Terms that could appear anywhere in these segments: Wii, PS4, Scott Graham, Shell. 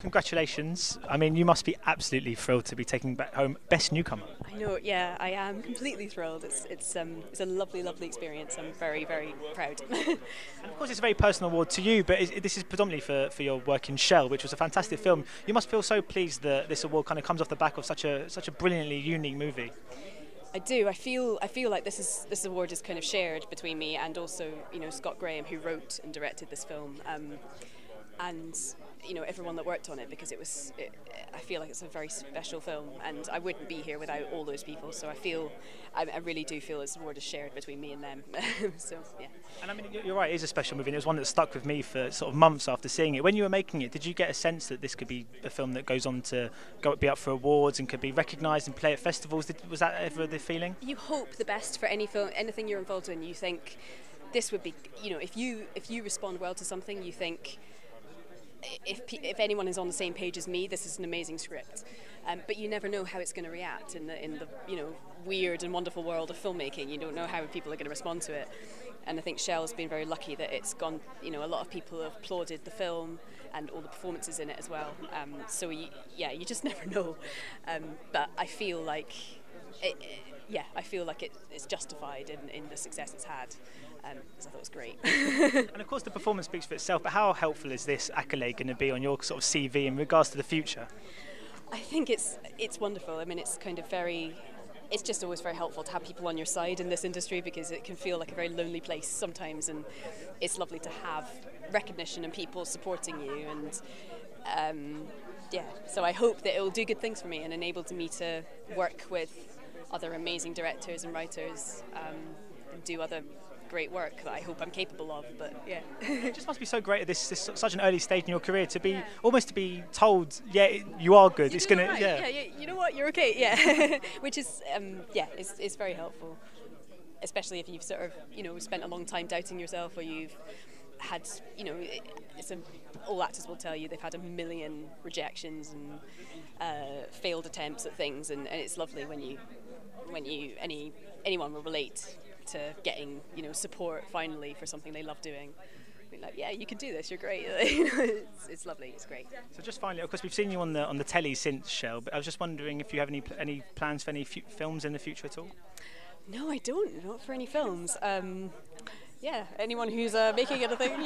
Congratulations. I mean, you must be absolutely thrilled to be taking back home Best Newcomer. I know, yeah, I am completely thrilled. It's a lovely, lovely experience. I'm very, very proud. And of course, it's a very personal award to you, but this is predominantly for your work in Shell, which was a fantastic film. You must feel so pleased that this award kind of comes off the back of such a brilliantly unique movie. I do. I feel like this award is kind of shared between me and also, you know, Scott Graham, who wrote and directed this film, and you know, everyone that worked on it, because I feel like it's a very special film, and I wouldn't be here without all those people. So I really do feel this award is shared between me and them. So yeah. And I mean, you're right. It is a special movie, and it was one that stuck with me for sort of months after seeing it. When you were making it, did you get a sense that this could be a film that goes on to be up for awards and could be recognised and play at festivals? Was that ever the feeling? You hope the best for any film, anything you're involved in. You think this would be, you know, if you respond well to something, you think, If anyone is on the same page as me, this is an amazing script. But you never know how it's going to react in the you know, weird and wonderful world of filmmaking. You don't know how people are going to respond to it. And I think Shell has been very lucky that it's gone. You know, a lot of people have applauded the film and all the performances in it as well. You just never know. But I feel like it's justified in the success it's had. So I thought it was great. And of course the performance speaks for itself, but how helpful is this accolade going to be on your sort of CV in regards to the future? I think it's wonderful. I mean, it's just always very helpful to have people on your side in this industry, because it can feel like a very lonely place sometimes, and it's lovely to have recognition and people supporting you, and so I hope that it will do good things for me and enable me to work with other amazing directors and writers, and do other great work that I hope I'm capable of. But yeah, it just must be so great at this such an early stage in your career to be almost to be told, you are good. You're it's gonna right. You know what, you're okay. Yeah. Which is it's very helpful, especially if you've sort of, you know, spent a long time doubting yourself, or you've had, you know, all actors will tell you they've had a million rejections and failed attempts at things, and it's lovely when you anyone will relate to getting, you know, support finally for something they love doing. I mean, like, yeah, you can do this, you're great. It's lovely, it's great. So just finally, of course, we've seen you on the telly since Shell, but I was just wondering if you have any plans for any films in the future at all? No, I don't, not for any films. Anyone who's making anything.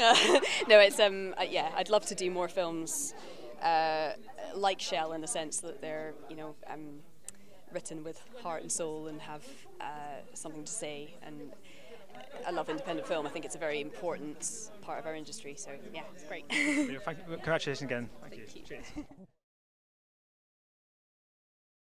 No, it's I'd love to do more films like Shell, in the sense that they're, you know, written with heart and soul and have something to say, and I love independent film. I think it's a very important part of our industry, so yeah, it's great. Congratulations again. Thank you. Cheers.